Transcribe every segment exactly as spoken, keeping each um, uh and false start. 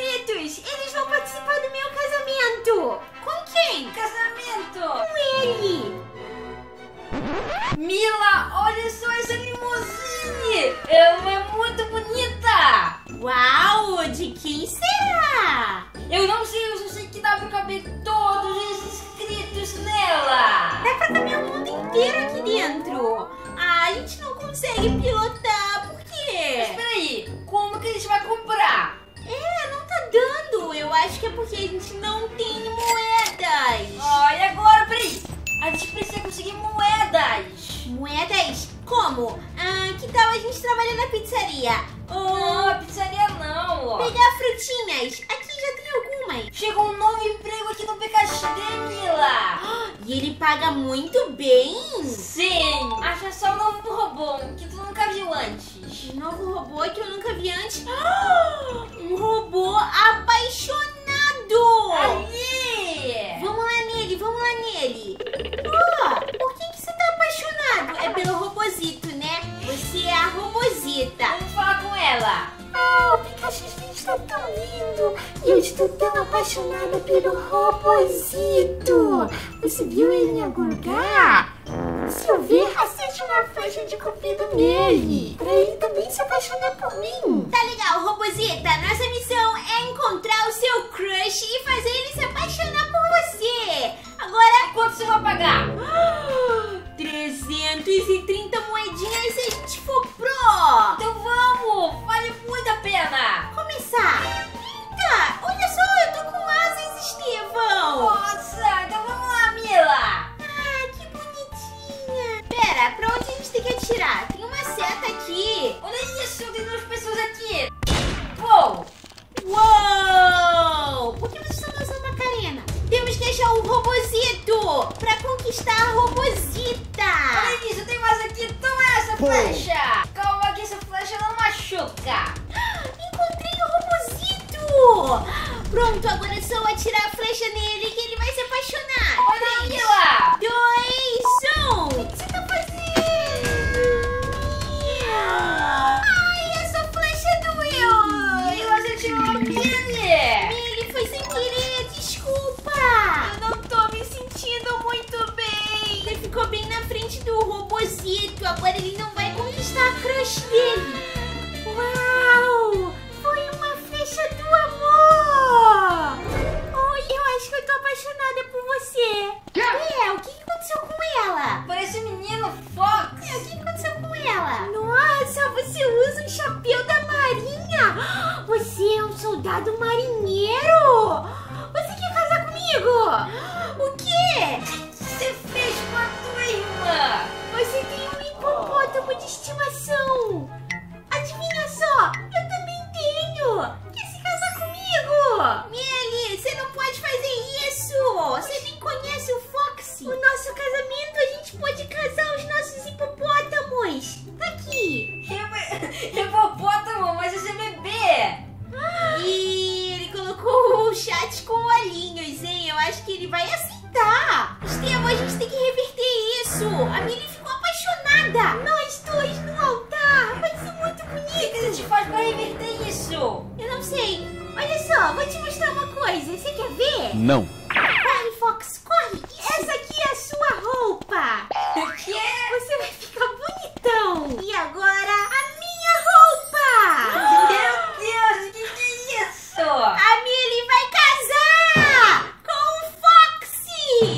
inscritos! Eles vão participar do meu casamento! Com quem? Casamento! Com ele! Mila, olha só essa limousine! Ela é muito bonita! Uau! De quem será? Eu não sei, eu só sei que dá pra caber todos esses inscritos nela! Dá pra caber o mundo inteiro aqui dentro! Ah, a gente não consegue pilotar, por quê? Mas peraí, como que a gente vai comprar? É, não tá dando! Eu acho que é porque a gente não tem moedas! Olha agora, peraí! A gente precisa conseguir moedas. Moedas? Como? Ah, que tal a gente trabalhar na pizzaria? Ou... Não, a pizzaria não. Ó. Pegar frutinhas. Aqui já tem algumas. Chegou um novo emprego aqui no Pikachu, Mila. E ele paga muito bem? Sim. Acha só um novo robô que tu nunca viu antes. Um novo robô que eu nunca vi antes? Um robô apaixonado. Ali. Vamos lá nele, vamos lá nele. Oh, por que, que você tá apaixonado? É pelo Robozito, né? Você é a Robozita. Vamos falar com ela. Ah, oh, o Pikachu está tão lindo. E eu estou tão apaixonada pelo Robozito. Você viu ele em algum lugar? Se eu ver, acerte uma flecha de cupido nele. Pra ele também se apaixonar por mim. Tá legal, Robozita. Nossa missão é encontrar o seu crush e fazer ele se apaixonar por você. Agora, quanto você vai pagar? trezentas e trinta moedinhas se a gente for pro. Então vamos, vale muito a pena. Começar. Eita, olha só, eu tô com asas, Estevão. Nossa, então vamos lá, Mila. Ah, que bonitinha. Pera, pra onde a gente tem que atirar? Tem uma seta aqui. Olha isso, tem duas pessoas aqui. Uou. Uou. Por que vocês estão lançando uma carena? Temos que achar o Robozito pra conquistar a Robozita. Olha isso, tem mais aqui. Toma essa flecha. Calma que essa flecha não machuca. Encontrei o Robozito. Pronto, agora é só atirar a flecha nele que ele vai se apaixonar. Olha aí, lá. Dois, um. O que, que você tá fazendo? Yeah. Ai, essa flecha doeu. E você tirou a minha. Mili, foi sem querer, desculpa. Eu não tô me sentindo muito bem. Ele ficou bem na frente do Robozito. Agora ele não vai conquistar a crush dele. Uau! Foi uma flecha do amor. Oi, oh, eu acho que eu tô apaixonada por você. É, o que aconteceu com ela? Parece um menino Fox. É, o que aconteceu com ela? Nossa, você usa o chapéu da marinha. Você é um soldado marinheiro. Você quer casar comigo? O quê? O que você fez com a tua irmã? Você tem um hipopótamo de estimação. Adivinha só, eu também tenho. Quer se casar comigo? Mili, você não pode fazer isso. Você nem conhece o Fox. O nosso casamento, a gente pode casar os nossos hipopótamos. Tá aqui. Hipopótamo, mas você é bebê. E ele colocou o chat com olhinhos, hein? Eu acho que ele vai aceitar. Estevão, a gente tem que reverter isso. A Mili ficou apaixonada. Nós dois no altar. Vai ser muito bonito. O que a gente faz pra reverter isso? Eu não sei. Olha só, vou te mostrar uma coisa. Você quer ver? Não. Vai, Fox, corre. Isso. Essa aqui é a sua roupa. O quê? Você vai ficar bonitão. E agora, a minha roupa. Meu Deus, o que é isso? A Mili vai casar com o Foxy.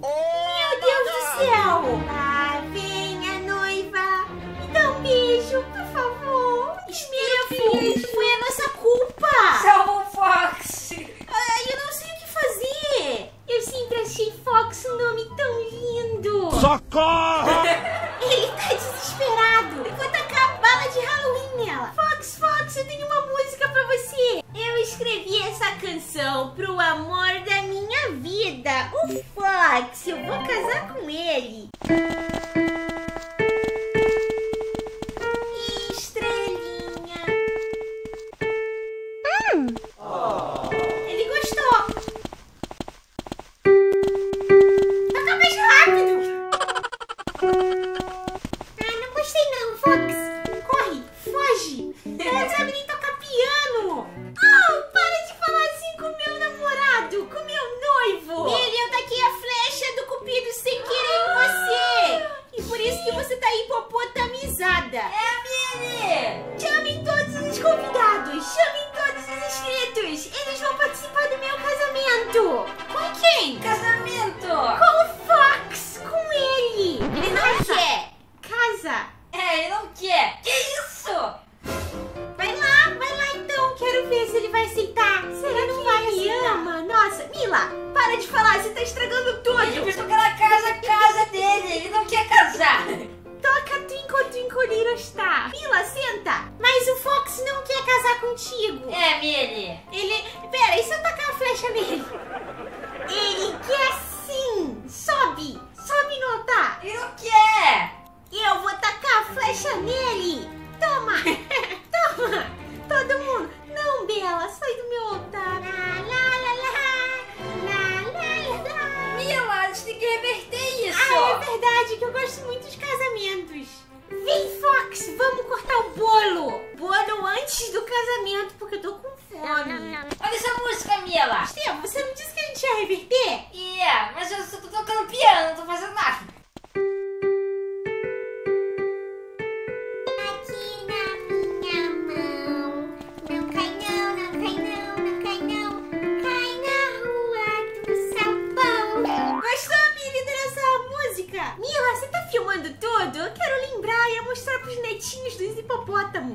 Meu Deus do céu. Ah, vem a noiva. Me dá um beijo, por favor. Espírito, foi a nossa culpa. Salva o Foxy. Ah, eu não sei o que fazer. Eu sempre achei Fox um nome tão lindo. Socorro! Ele tá desesperado. Eu vou tacar a bala de Halloween nela. Fox, Fox, eu tenho uma música pra você. Eu escrevi essa canção pro amor da minha vida, o Fox. Eu vou casar com ele. Estrelinha. Hum. Oh. Ele gostou. Toca mais rápido. Fox, corre, foge. Ela sabe nem tocar piano. Oh, para Geraldo, chamem todos os inscritos. Eles vão participar do meu casamento. Com quem? Casamento. Com o Fox, com ele. Ele não Casa. quer. Casa. É, ele não quer. Que isso? Vai lá, vai lá então. Quero ver se ele vai aceitar. Será que não vai me ama? Nossa, Mila, para de falar. Você tá estragando tudo. Ele vai tocar na casa, casa dele. Ele não quer casar. Toca Twinkle Twinkle Little Star. Mila, senta. Mas o Fox não quer casar contigo. É, Mili. Ele... Pera, e se eu tacar uma flecha nele? Ele quer sim. Sobe. Sobe no altar. Ele não quer. Eu vou tacar a flecha nele. Toma. Toma. Todo mundo. Não, Bela. Sai do meu altar. Lá, lá, lá, lá. Lá, lá, lá. Mila, a gente tem que reverter isso. Ah, é verdade que eu gosto muito de casamentos. Vem, Fox, vamos cortar o bolo. Bolo antes do casamento, porque eu tô com fome. Não, não, não. Olha essa música, Mila. Estevam, você não disse que a gente ia reverter? É, yeah, mas eu só tô tocando piano, não tô fazendo nada.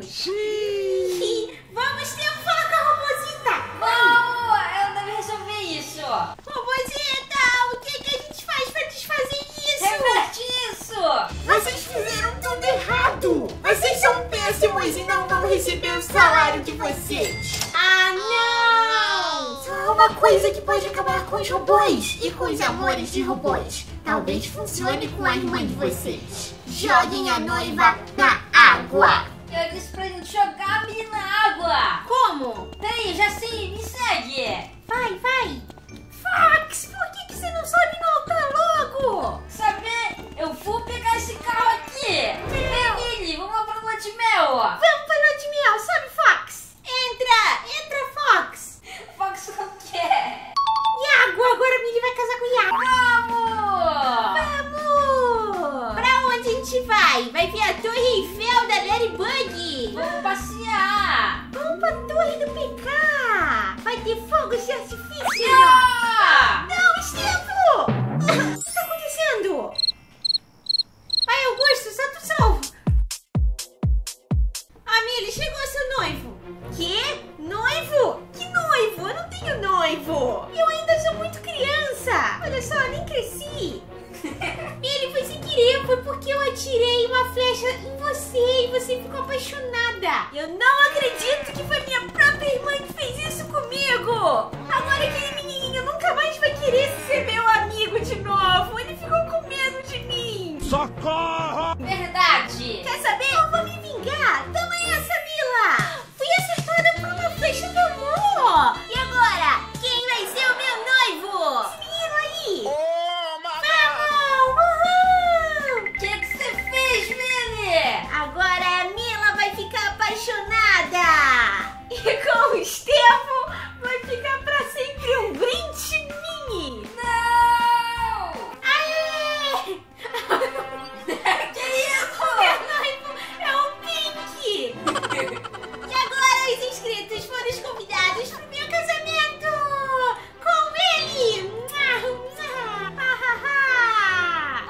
Sim. Vamos ter um foco, Robozita! Vamos! Ela deve resolver isso! Robozita, o que, que a gente faz pra desfazer isso? Reverte isso! Vocês fizeram tudo errado! Vocês são péssimos e não vão receber o salário de vocês! Ah, não! Só há uma coisa que pode acabar com os robôs e com os amores de robôs. Talvez funcione com a irmã de vocês. Joguem a noiva na água! Eu disse pra gente jogar a menina na água. Como? Peraí, já sei, me segue. Vai, vai. Fox, por que, que você não sobe não, tá louco? Saber, eu vou pegar esse carro aqui. Vem, Lili, vamos lá pra lua de mel. Vamos pra lua de mel, sobe, Fox. Entra, entra, Fox. Fox não quer. Iago, agora a Lili vai casar com o Iago. Vamos. Vamos. Pra onde a gente vai? Vai ver a Torre Eiffel da Ladybug! Vamos passear! Vamos pra Torre do P K! Vai ter fogos de artifício! Ah! Não, Estevam! O que tá acontecendo? Vai, Augusto, santo salvo! Amília, chegou seu noivo! Quê? Noivo? Que noivo? Eu não tenho noivo! Eu ainda sou muito criança! Olha só, eu nem cresci! Ele foi sem querer, foi porque eu atirei uma flecha em você e você ficou apaixonada. Eu não acredito que foi minha própria irmã que fez isso comigo. Agora aquele menininho nunca mais vai querer ser meu amigo de novo. Ele ficou com medo de mim. Socorro! Verdade. Quer saber? Eu vou me vingar. Toma essa, Mila. Fui acertada por uma flecha do amor. E agora? Quem vai ser o meu noivo? Esse menino aí. Agora a Mila vai ficar apaixonada! E com o Estevam vai ficar pra sempre um brinde mini! Não! Aê! Que isso? Meu noivo é o Pink! E agora os inscritos foram os convidados pro meu casamento! Com ele!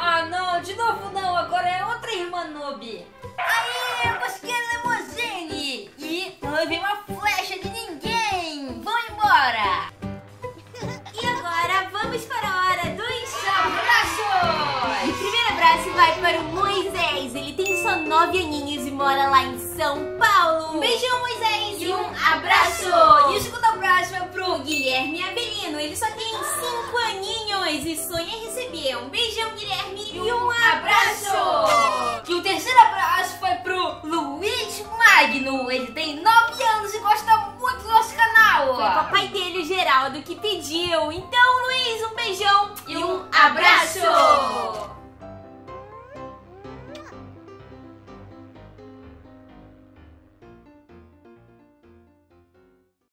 Ah não, de novo não! Agora é outra irmã noob! Aê, eu consegui a limusine! E não levei uma flecha de ninguém! Vão embora! E agora vamos para a hora dos abraços! O primeiro abraço vai para o Moisés. Ele tem só nove aninhos e mora lá em São Paulo. Beijão, Moisés! E um abraço! E o segundo abraço vai para o Guilherme Abelino. Ele só tem cinco aninhos e sonha receber. Um beijão, Guilherme! E um abraço! E o terceiro abraço vai pro Luiz Magno. Ele tem nove anos e gosta muito do nosso canal. Foi o papai dele, o Geraldo, que pediu. Então, Luiz, um beijão e um abraço!